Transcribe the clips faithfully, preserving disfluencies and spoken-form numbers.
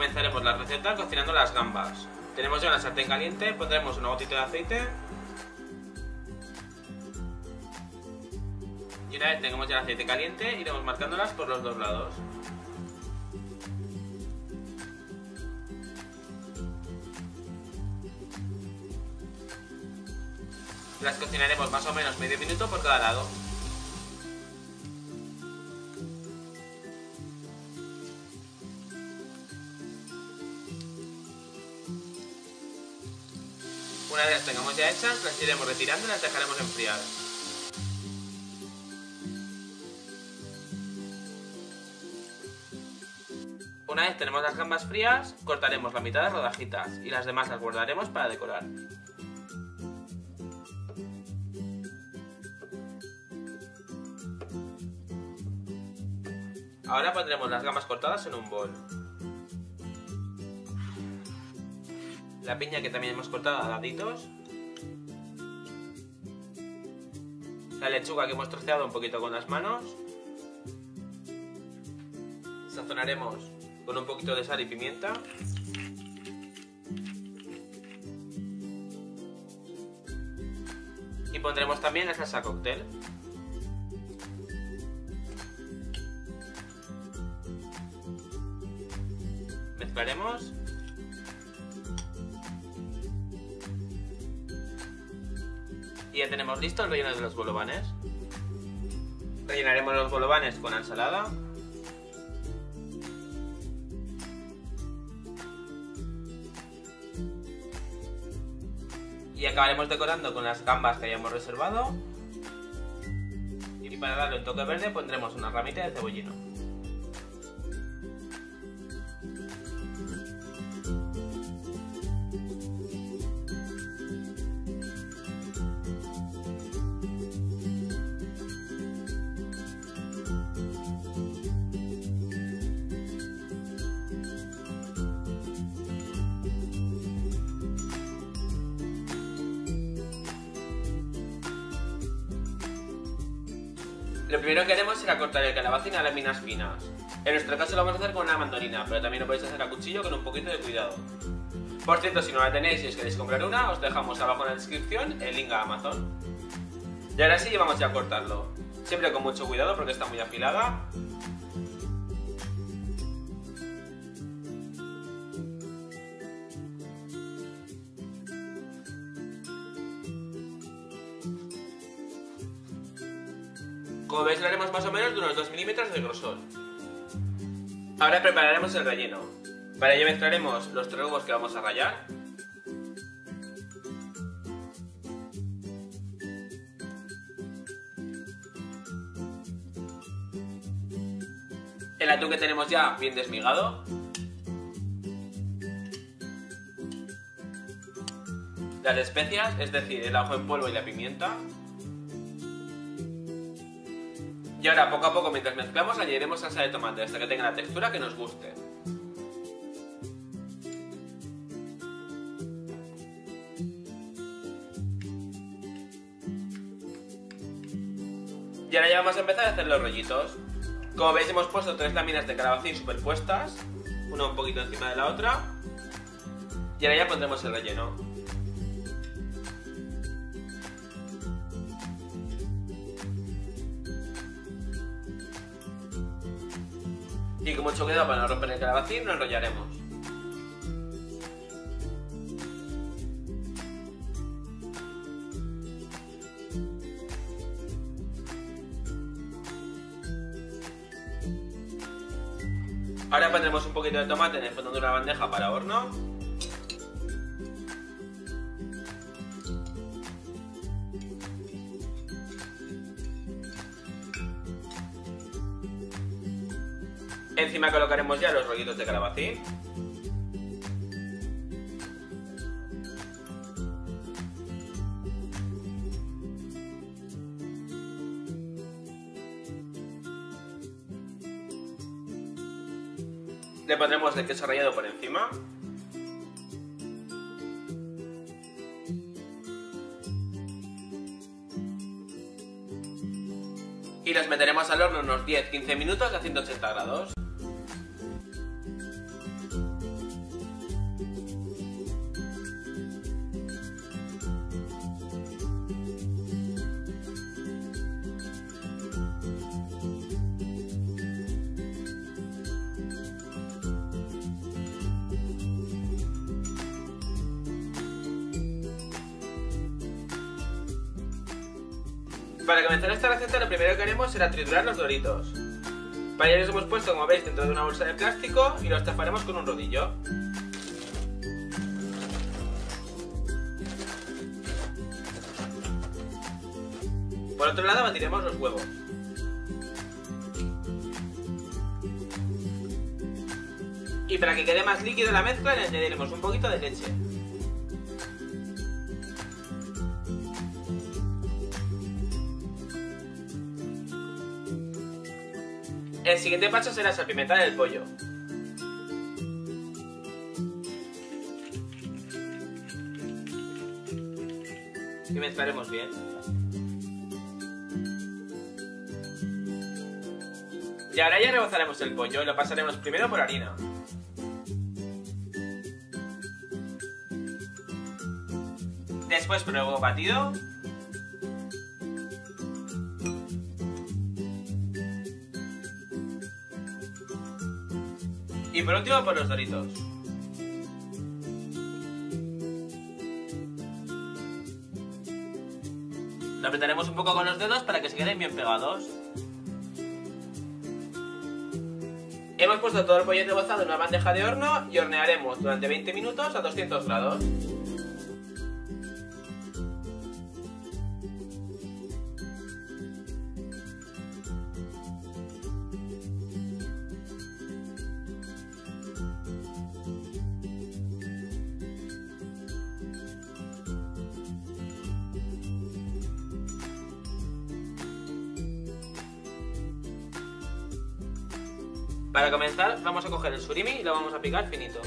comenzaremos la receta cocinando las gambas. Tenemos ya una sartén caliente, pondremos una gotita de aceite. Y una vez tengamos ya el aceite caliente, iremos marcándolas por los dos lados. Las cocinaremos más o menos medio minuto por cada lado. Una vez las tengamos ya hechas, las iremos retirando y las dejaremos enfriar. Una vez tenemos las gambas frías, cortaremos la mitad de rodajitas y las demás las guardaremos para decorar. Ahora pondremos las gambas cortadas en un bol. La piña que también hemos cortado a daditos. La lechuga que hemos troceado un poquito con las manos. Sazonaremos con un poquito de sal y pimienta. Y pondremos también la salsa cóctel. Mezclaremos. Y ya tenemos listo el relleno de los bolovanes. Rellenaremos los bolovanes con la ensalada. Y acabaremos decorando con las gambas que hayamos reservado. Y para darle un toque verde pondremos una ramita de cebollino. Lo primero que haremos será cortar el calabacín a láminas finas. En nuestro caso lo vamos a hacer con una mandolina, pero también lo podéis hacer a cuchillo con un poquito de cuidado. Por cierto, si no la tenéis y os queréis comprar una, os dejamos abajo en la descripción el link a Amazon. Y ahora sí, vamos ya a cortarlo. Siempre con mucho cuidado porque está muy afilada. Como veis, lo haremos más o menos de unos dos milímetros de grosor. Ahora prepararemos el relleno. Para ello mezclaremos los tres huevos que vamos a rallar. El atún que tenemos ya bien desmigado. Las especias, es decir, el ajo en polvo y la pimienta. Y ahora, poco a poco, mientras mezclamos, añadiremos salsa de tomate hasta que tenga la textura que nos guste. Y ahora ya vamos a empezar a hacer los rollitos. Como veis, hemos puesto tres láminas de calabacín superpuestas, una un poquito encima de la otra. Y ahora ya pondremos el relleno. Y con mucho cuidado para no romper el calabacín, lo enrollaremos. Ahora pondremos un poquito de tomate en el fondo de una bandeja para horno. Encima colocaremos ya los rollitos de calabacín. Le pondremos el queso rallado por encima. Y los meteremos al horno unos diez a quince minutos a ciento ochenta grados. Para comenzar esta receta, lo primero que haremos será triturar los Doritos. Para ello los hemos puesto, como veis, dentro de una bolsa de plástico y los taparemos con un rodillo. Por otro lado, batiremos los huevos. Y para que quede más líquido la mezcla, le añadiremos un poquito de leche. El siguiente paso será salpimentar el pollo. Y mezclaremos bien. Y ahora ya rebozaremos el pollo y lo pasaremos primero por harina. Después por huevo batido. Y por último por los Doritos. Lo apretaremos un poco con los dedos para que se queden bien pegados. Hemos puesto todo el pollo rebozado en una bandeja de horno y hornearemos durante veinte minutos a doscientos grados. Para comenzar, vamos a coger el surimi y lo vamos a picar finito.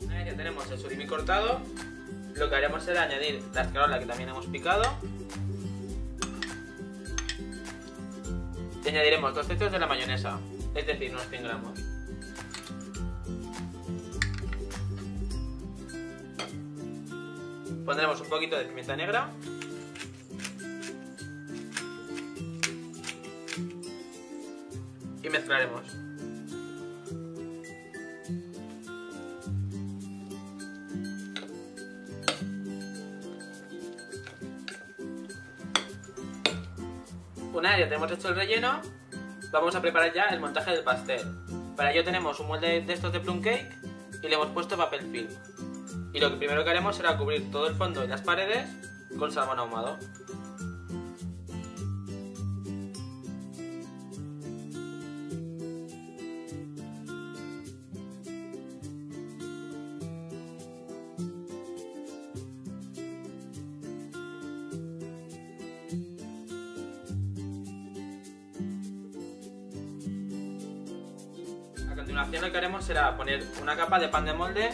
Una vez que tenemos el surimi cortado, lo que haremos será añadir la escarola que también hemos picado. Y añadiremos dos tercios de la mayonesa, es decir, unos cien gramos. Pondremos un poquito de pimienta negra y mezclaremos. Una vez que tenemos hecho el relleno, vamos a preparar ya el montaje del pastel. Para ello tenemos un molde de estos de plum cake y le hemos puesto papel film. Y lo primero que haremos será cubrir todo el fondo y las paredes con salmón ahumado. A continuación lo que haremos será poner una capa de pan de molde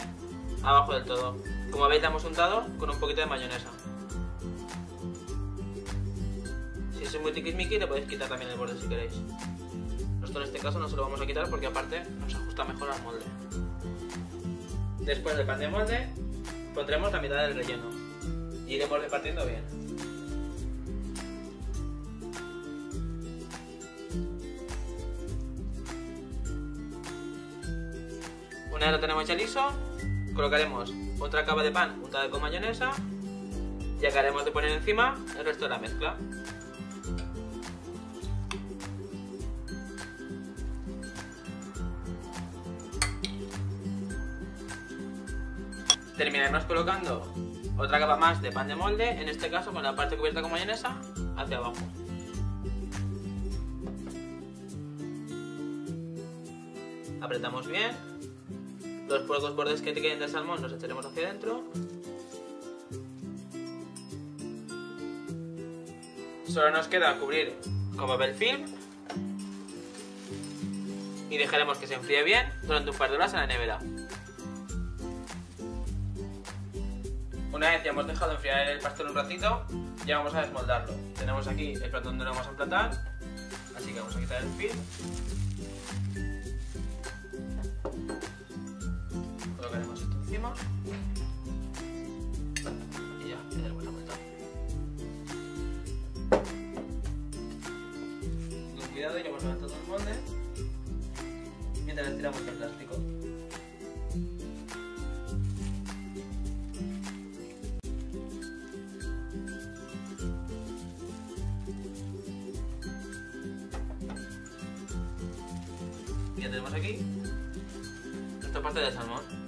abajo del todo. Como veis, la hemos untado con un poquito de mayonesa. Si es muy tiquismiqui, le podéis quitar también el borde si queréis. Nosotros en este caso no se lo vamos a quitar porque aparte nos ajusta mejor al molde. Después del pan de molde pondremos la mitad del relleno y iremos repartiendo bien. Una vez lo tenemos ya liso, colocaremos otra capa de pan untada con mayonesa y acabaremos de poner encima el resto de la mezcla. Terminaremos colocando otra capa más de pan de molde, en este caso con la parte cubierta con mayonesa hacia abajo. Apretamos bien. Los pocos bordes que te queden del salmón los echaremos hacia adentro. Solo nos queda cubrir con papel film y dejaremos que se enfríe bien durante un par de horas en la nevera. Una vez ya hemos dejado enfriar el pastel un ratito, ya vamos a desmoldarlo. Tenemos aquí el plato donde lo vamos a emplatar, así que vamos a quitar el film. Colocaremos esto encima y ya, le daremos la vuelta. Con cuidado iremos y también tiramos el plástico. Ya tenemos aquí nuestra parte de salmón.